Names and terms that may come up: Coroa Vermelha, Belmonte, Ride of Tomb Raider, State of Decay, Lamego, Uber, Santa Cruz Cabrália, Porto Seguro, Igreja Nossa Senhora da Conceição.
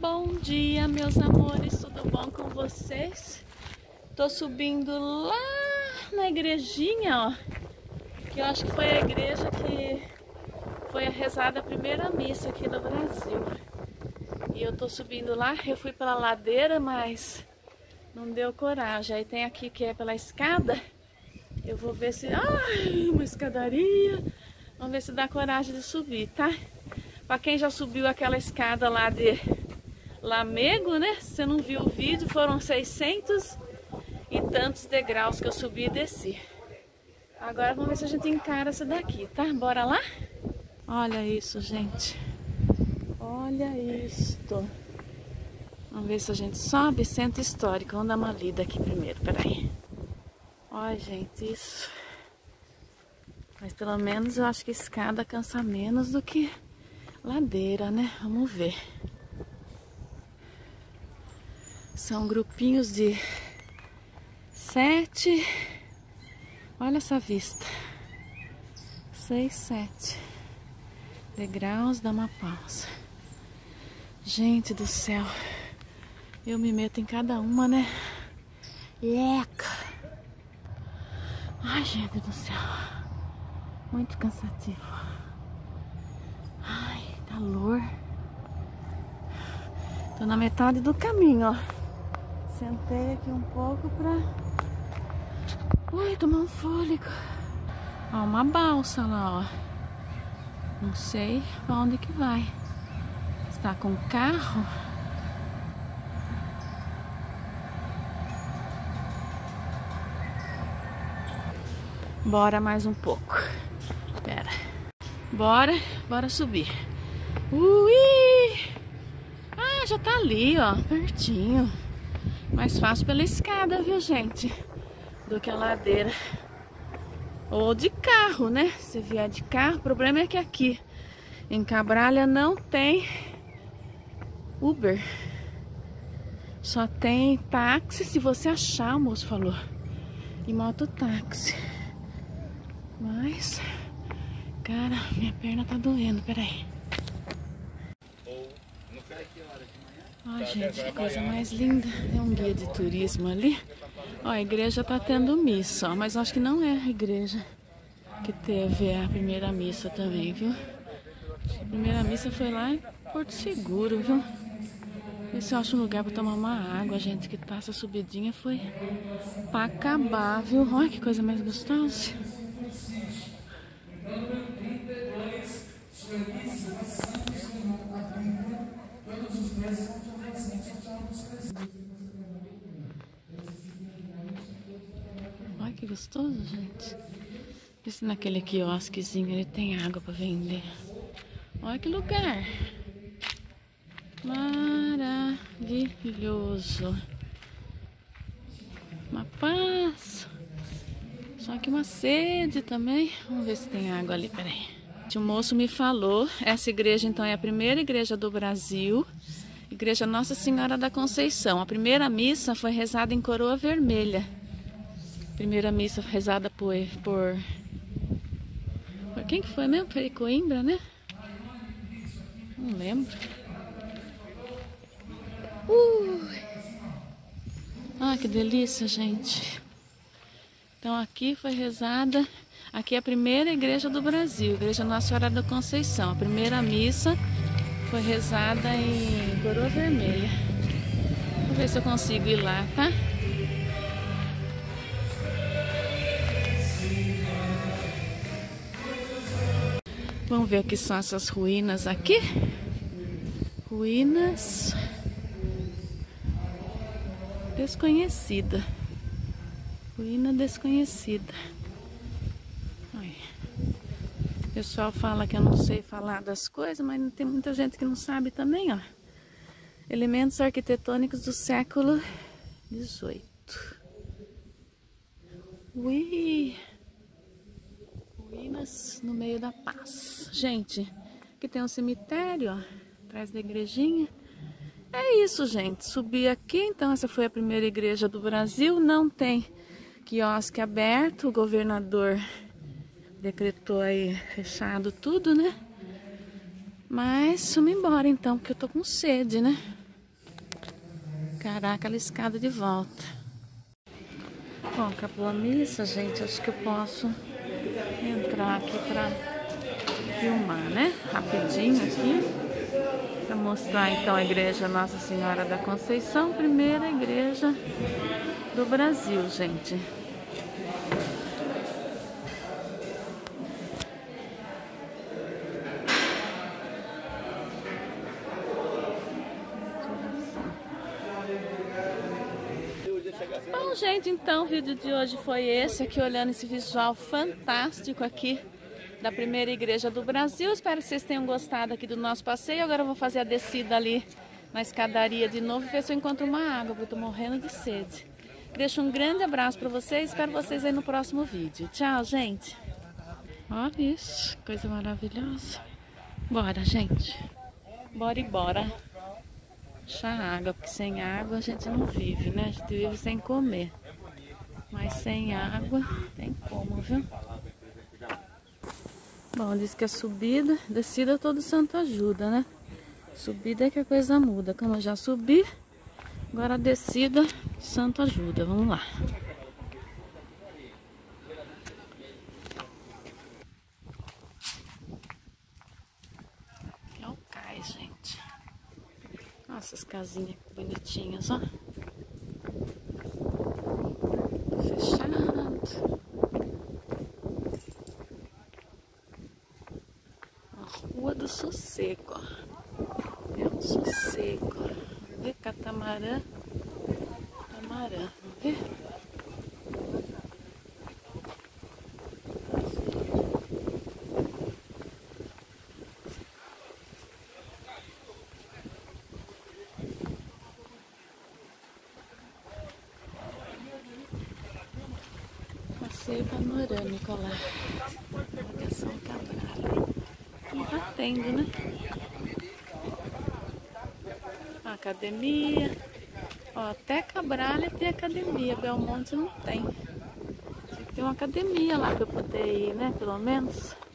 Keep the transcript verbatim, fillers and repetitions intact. Bom dia, meus amores, tudo bom com vocês? Tô subindo lá na igrejinha, ó, que eu acho que foi a igreja que foi rezada a primeira missa aqui no Brasil. E eu tô subindo lá, eu fui pela ladeira, mas não deu coragem. Aí tem aqui que é pela escada, eu vou ver se... Ai, uma escadaria! Vamos ver se dá coragem de subir, tá? Pra quem já subiu aquela escada lá de Lamego, né? Se você não viu o vídeo, foram seiscentos e tantos degraus que eu subi e desci. Agora vamos ver se a gente encara essa daqui, tá? Bora lá? Olha isso, gente. Olha isto. Vamos ver se a gente sobe. Centro histórico. Vamos dar uma lida aqui primeiro, peraí. Olha, gente, isso. Mas pelo menos eu acho que escada cansa menos do que... ladeira, né? Vamos ver. São grupinhos de sete. Olha essa vista. Seis, sete degraus, dá uma pausa. Gente do céu, eu me meto em cada uma, né? Leca. Ai, gente do céu, muito cansativo. Ai, calor. Tô na metade do caminho, ó. Sentei aqui um pouco pra... Ui, tomar um fôlego. Ó, uma balsa lá, ó. Não sei pra onde que vai. Está com carro? Bora mais um pouco. Pera. Bora, bora subir. Ui! Ah, já tá ali, ó, pertinho. Mais fácil pela escada, viu, gente? Do que a ladeira. Ou de carro, né? Se vier de carro, o problema é que aqui em Cabrália não tem Uber. Só tem táxi, se você achar, o moço falou. E mototáxi. Mas... Cara, minha perna tá doendo, peraí. Ai, gente, que coisa mais linda. É um guia de turismo ali. Ó, a igreja tá tendo missa, ó, mas acho que não é a igreja que teve a primeira missa também, viu? A primeira missa foi lá em Porto Seguro, viu? Vê se eu acho um lugar pra tomar uma água, gente, que tá essa subidinha foi pra acabar, viu? Olha que coisa mais gostosa. Olha que gostoso, gente. Vê se naquele quiosquezinho ele tem água pra vender. Olha que lugar maravilhoso. Uma paz. Só que uma sede também. Vamos ver se tem água ali, peraí. O moço me falou, essa igreja então é a primeira igreja do Brasil, Igreja Nossa Senhora da Conceição. A primeira missa foi rezada em Coroa Vermelha. Primeira missa rezada por... por, por quem que foi mesmo? Por Coimbra, né? Não lembro. Uh! Ah, que delícia, gente. Então aqui foi rezada... Aqui é a primeira igreja do Brasil, Igreja Nossa Senhora da Conceição. A primeira missa foi rezada em Coroa Vermelha. Vou ver se eu consigo ir lá, tá? Vamos ver o que são essas ruínas aqui. Ruínas desconhecida. Ruína desconhecida. O pessoal fala que eu não sei falar das coisas, mas tem muita gente que não sabe também, ó. Elementos arquitetônicos do século dezoito. Ui! Ruínas no meio da paz. Gente, aqui tem um cemitério, ó, atrás da igrejinha. É isso, gente. Subi aqui, então essa foi a primeira igreja do Brasil. Não tem quiosque aberto, o governador... decretou aí fechado tudo, né? Mas vamos embora então, porque eu tô com sede, né? encarar aquela escada de volta. Bom, acabou a missa, gente. Acho que eu posso entrar aqui pra filmar, né? Rapidinho aqui. Pra mostrar, então, a Igreja Nossa Senhora da Conceição. Primeira igreja do Brasil, gente. Bom, gente, então o vídeo de hoje foi esse, aqui olhando esse visual fantástico aqui da primeira igreja do Brasil. Espero que vocês tenham gostado aqui do nosso passeio. Agora eu vou fazer a descida ali na escadaria de novo e ver se eu encontro uma água, porque eu tô morrendo de sede. Deixo um grande abraço para vocês, espero vocês aí no próximo vídeo. Tchau, gente! Olha isso, coisa maravilhosa. Bora, gente! Bora e bora! Achar água, porque sem água a gente não vive, né? A gente vive sem comer. Mas sem água tem como, viu? Bom, diz que a subida, descida todo santo ajuda, né? Subida é que a coisa muda. Como eu já subi, agora a descida, santo ajuda. Vamos lá. Aqui é o cais, gente. Essas casinhas bonitinhas, ó. Fechado. A Rua do Sossego, ó. É um sossego. Vamos ver, catamarã. Catamarã, vamos ver? Passeio panorâmico lá. Olha Santa Cabrália. Não tá tendo, né? A academia. Ó, até Cabrália tem academia. Belmonte não tem. Tem que ter uma academia lá pra eu poder ir, né? Pelo menos.